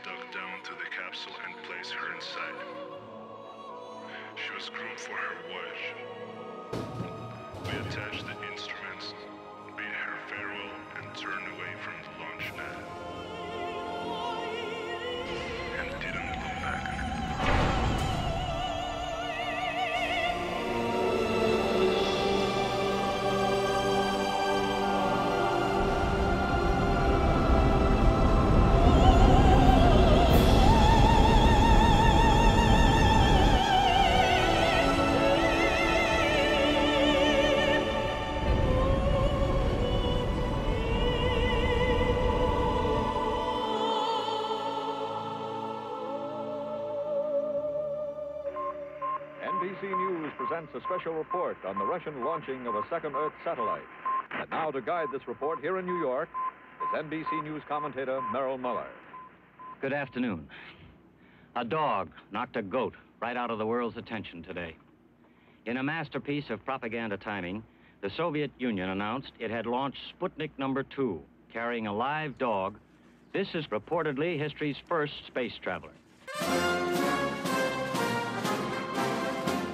duck down to the capsule and placed her inside. She was groomed for her voyage. We attached the instruments, bade her farewell, and turned away from the launch pad. And didn't look back. NBC News presents a special report on the Russian launching of a second Earth satellite. And now to guide this report here in New York is NBC News commentator Merrill Muller. Good afternoon. A dog knocked a goat right out of the world's attention today. In a masterpiece of propaganda timing, the Soviet Union announced it had launched Sputnik number 2, carrying a live dog. This is reportedly history's first space traveler.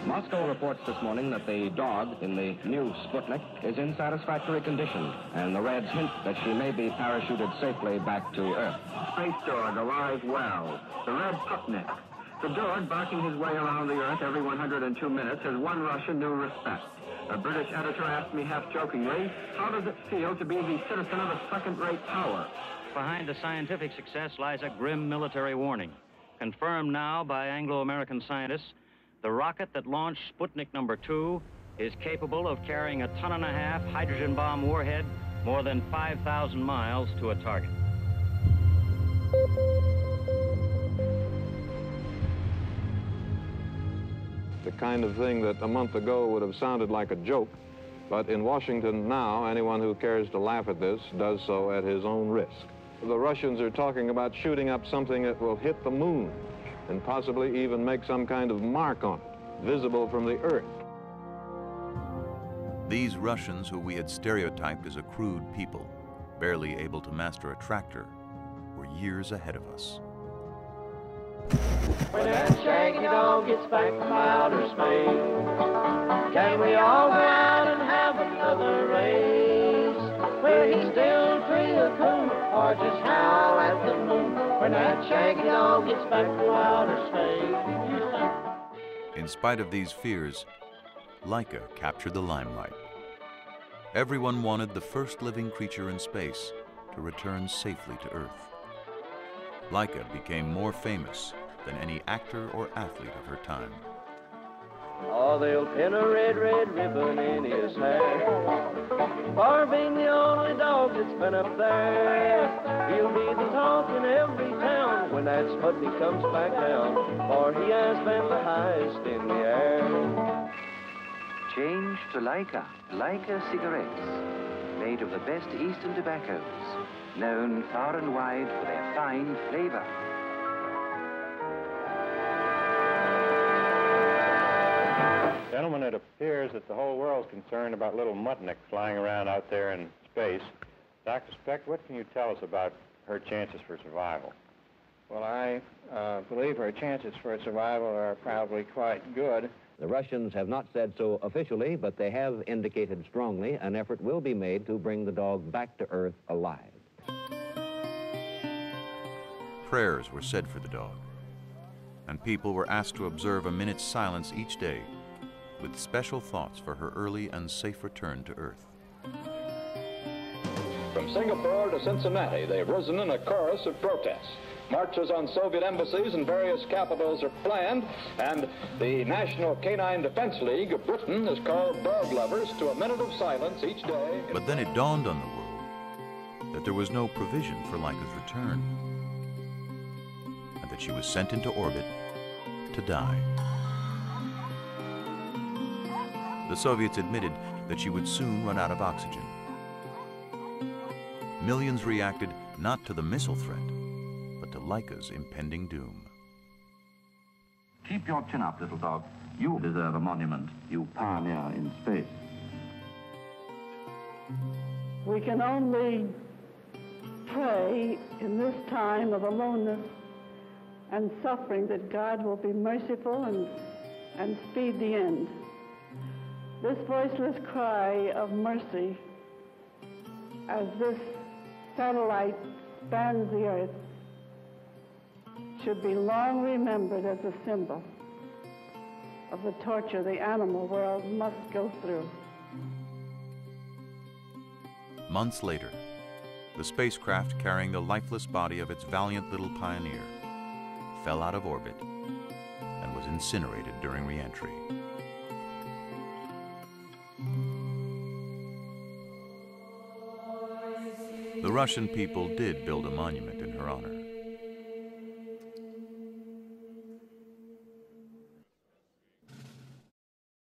Moscow reports this morning that the dog in the new Sputnik is in satisfactory condition, and the Reds hint that she may be parachuted safely back to Earth. Space dog alive well, the Red Sputnik. The dog barking his way around the Earth every 102 minutes has won Russia new respect. A British editor asked me half-jokingly, how does it feel to be the citizen of a second-rate power? Behind the scientific success lies a grim military warning, confirmed now by Anglo-American scientists. The rocket that launched Sputnik number 2 is capable of carrying a ton-and-a-half hydrogen bomb warhead more than 5,000 miles to a target. The kind of thing that a month ago would have sounded like a joke, but in Washington now, anyone who cares to laugh at this does so at his own risk. The Russians are talking about shooting up something that will hit the moon, and possibly even make some kind of mark on it, visible from the Earth. These Russians, who we had stereotyped as a crude people, barely able to master a tractor, were years ahead of us. When that shaggy dog gets back from outer space, can we all go out and have another race? Will he still tree a coon or just howl at the moon? When that shaggy dog gets back to outer space. In spite of these fears, Laika captured the limelight. Everyone wanted the first living creature in space to return safely to Earth. Laika became more famous than any actor or athlete of her time. Oh, they'll pin a red, red ribbon in his hair for being the only dog that's been up there. He'll be the talk in every town when that Sputnik comes back down, for he has been the highest in the air. Change to Laika. Laika cigarettes, made of the best eastern tobaccos, known far and wide for their fine flavor. Gentlemen, it appears that the whole world's concerned about little Mutnik flying around out there in space. Dr. Speck, what can you tell us about her chances for survival? Well, I believe her chances for survival are probably quite good. The Russians have not said so officially, but they have indicated strongly an effort will be made to bring the dog back to Earth alive. Prayers were said for the dog, and people were asked to observe a minute's silence each day, with special thoughts for her early and safe return to Earth. From Singapore to Cincinnati, they've risen in a chorus of protest. Marches on Soviet embassies in various capitals are planned, and the National Canine Defense League of Britain has called dog lovers to a minute of silence each day. But then it dawned on the world that there was no provision for Laika's return, and that she was sent into orbit to die. The Soviets admitted that she would soon run out of oxygen. Millions reacted not to the missile threat, but to Laika's impending doom. Keep your chin up, little dog. You deserve a monument. You pioneer in space. We can only pray in this time of aloneness and suffering, that God will be merciful and speed the end. This voiceless cry of mercy, as this satellite spans the earth, should be long remembered as a symbol of the torture the animal world must go through. Months later, the spacecraft carrying the lifeless body of its valiant little pioneer fell out of orbit and was incinerated during re-entry. The Russian people did build a monument in her honor.